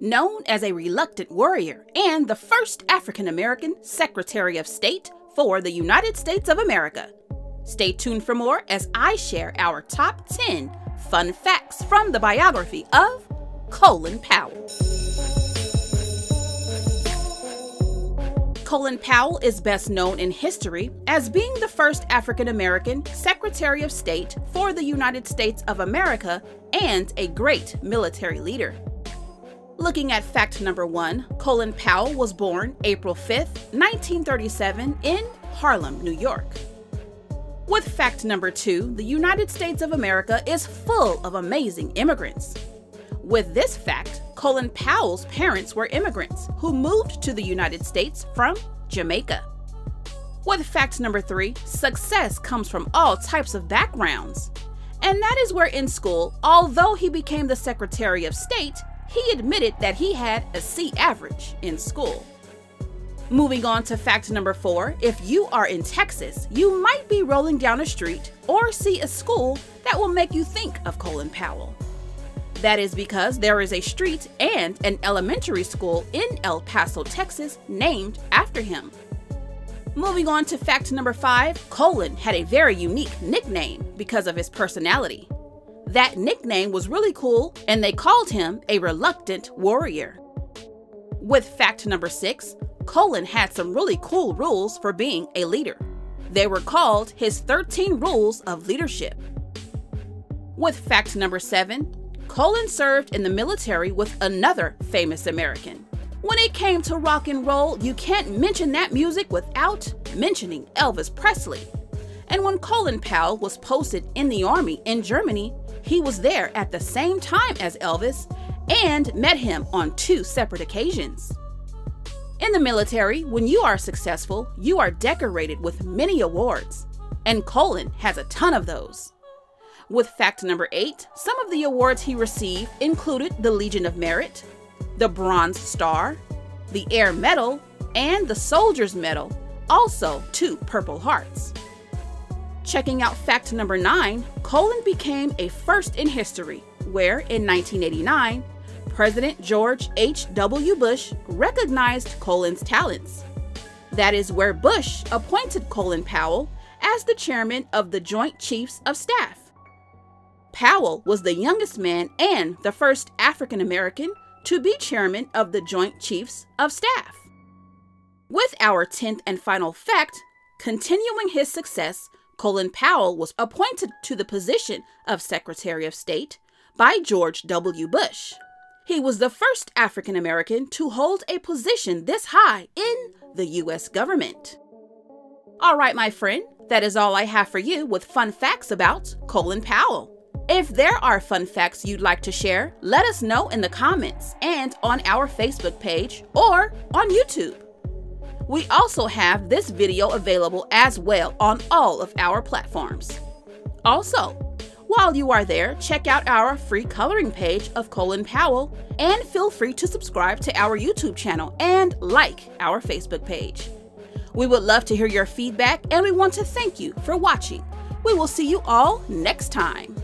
Known as a reluctant warrior and the first African-American Secretary of State for the United States of America. Stay tuned for more as I share our top 10 fun facts from the biography of Colin Powell. Colin Powell is best known in history as being the first African-American Secretary of State for the United States of America and a great military leader. Looking at fact number 1, Colin Powell was born April 5th, 1937 in Harlem, New York. With fact number 2, the United States of America is full of amazing immigrants. With this fact, Colin Powell's parents were immigrants who moved to the United States from Jamaica. With fact number 3, success comes from all types of backgrounds. And that is where in school, although he became the Secretary of State, he admitted that he had a C average in school. Moving on to fact number 4, if you are in Texas, you might be rolling down a street or see a school that will make you think of Colin Powell. That is because there is a street and an elementary school in El Paso, Texas, named after him. Moving on to fact number 5, Colin had a very unique nickname because of his personality. That nickname was really cool, and they called him a reluctant warrior. With fact number 6, Colin had some really cool rules for being a leader. They were called his 13 Rules of Leadership. With fact number 7, Colin served in the military with another famous American. When it came to rock and roll, you can't mention that music without mentioning Elvis Presley. And when Colin Powell was posted in the army in Germany, he was there at the same time as Elvis and met him on 2 separate occasions. In the military, when you are successful, you are decorated with many awards, and Colin has a ton of those. With fact number 8, some of the awards he received included the Legion of Merit, the Bronze Star, the Air Medal, and the Soldier's Medal, also 2 Purple Hearts. Checking out fact number 9, Colin became a first in history, where in 1989, President George H.W. Bush recognized Colin's talents. That is where Bush appointed Colin Powell as the chairman of the Joint Chiefs of Staff. Powell was the youngest man and the first African American to be chairman of the Joint Chiefs of Staff. With our 10th and final fact, continuing his success, Colin Powell was appointed to the position of Secretary of State by George W. Bush. He was the first African American to hold a position this high in the U.S. government. All right, my friend, that is all I have for you with fun facts about Colin Powell. If there are fun facts you'd like to share, let us know in the comments and on our Facebook page or on YouTube. We also have this video available as well on all of our platforms. Also, while you are there, check out our free coloring page of Colin Powell and feel free to subscribe to our YouTube channel and like our Facebook page. We would love to hear your feedback and we want to thank you for watching. We will see you all next time.